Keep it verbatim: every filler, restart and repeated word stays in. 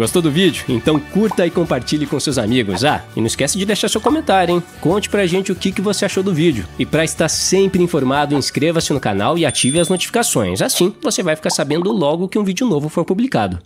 Gostou do vídeo? Então curta e compartilhe com seus amigos. Ah, e não esquece de deixar seu comentário, hein? Conte pra gente o que, que você achou do vídeo. E pra estar sempre informado, inscreva-se no canal e ative as notificações. Assim, você vai ficar sabendo logo que um vídeo novo for publicado.